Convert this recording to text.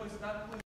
was not